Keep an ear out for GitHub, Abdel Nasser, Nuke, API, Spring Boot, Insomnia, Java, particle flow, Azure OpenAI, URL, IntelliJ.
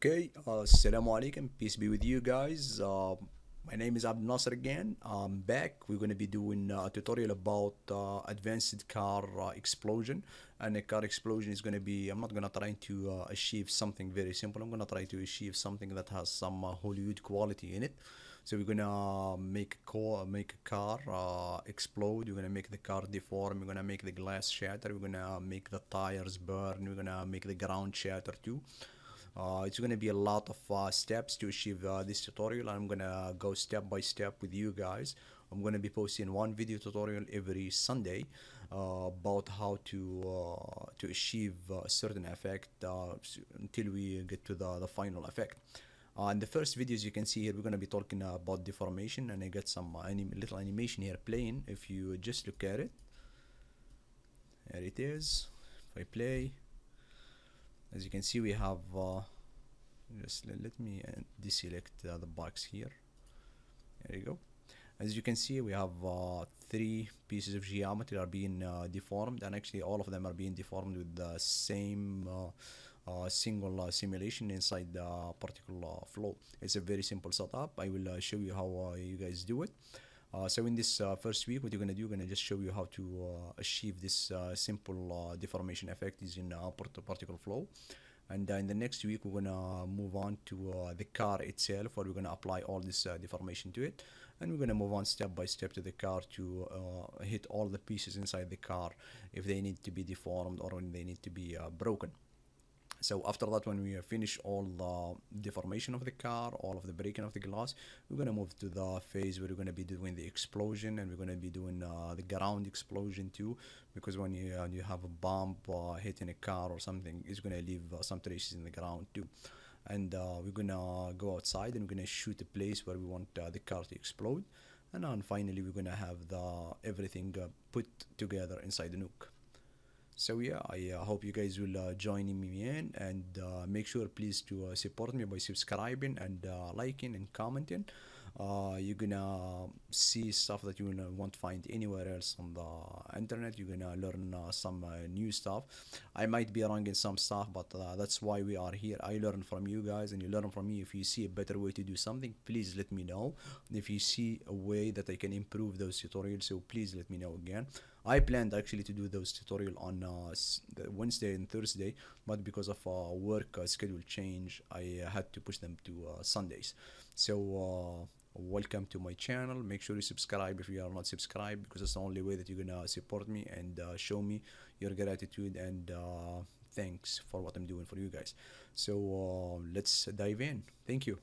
Okay, assalamu alaikum, peace be with you guys. My name is Abdel Nasser again. I'm back. We're going to be doing a tutorial about advanced car explosion. And a car explosion is going to be, I'm not going to try to achieve something very simple. I'm going to try to achieve something that has some Hollywood quality in it. So we're going to make a car explode. We're going to make the car deform. We're going to make the glass shatter. We're going to make the tires burn. We're going to make the ground shatter too. It's going to be a lot of steps to achieve this tutorial. I'm going to go step by step with you guys. I'm going to be posting one video tutorial every Sunday about how to achieve a certain effect until we get to the final effect. In the first videos you can see here, we're going to be talking about deformation, and I got some little animation here playing. If you just look at it, there it is. If I play, as you can see, we have just let me deselect the box here. There you go. As you can see, we have three pieces of geometry are being deformed, and actually all of them are being deformed with the same single simulation inside the particular flow. It's a very simple setup. I will show you how you guys do it. So in this first week, what you're going to do, I'm going to just show you how to achieve this simple deformation effect using particle flow. And in the next week, we're going to move on to the car itself, where we're going to apply all this deformation to it. And we're going to move on step by step to the car to hit all the pieces inside the car if they need to be deformed or when they need to be broken. So after that, when we finish all the deformation of the car, all of the breaking of the glass, we're going to move to the phase where we're going to be doing the explosion, and we're going to be doing the ground explosion too, because when you have a bump hitting a car or something, it's going to leave some traces in the ground too. And we're going to go outside and we're going to shoot a place where we want the car to explode. And then finally, we're going to have everything put together inside the Nuke. So yeah, I hope you guys will join me in, and make sure please to support me by subscribing and liking and commenting. You're gonna see stuff that you won't find anywhere else on the internet. You're gonna learn some new stuff. I might be wrong in some stuff, but that's why we are here. I learn from you guys and you learn from me. If you see a better way to do something, please let me know. If you see a way that I can improve those tutorials, so please let me know again. I planned actually to do those tutorial on Wednesday and Thursday, but because of work schedule change, I had to push them to Sundays. So welcome to my channel. Make sure you subscribe if you are not subscribed, because it's the only way that you're gonna support me and show me your gratitude and thanks for what I'm doing for you guys. So let's dive in. Thank you.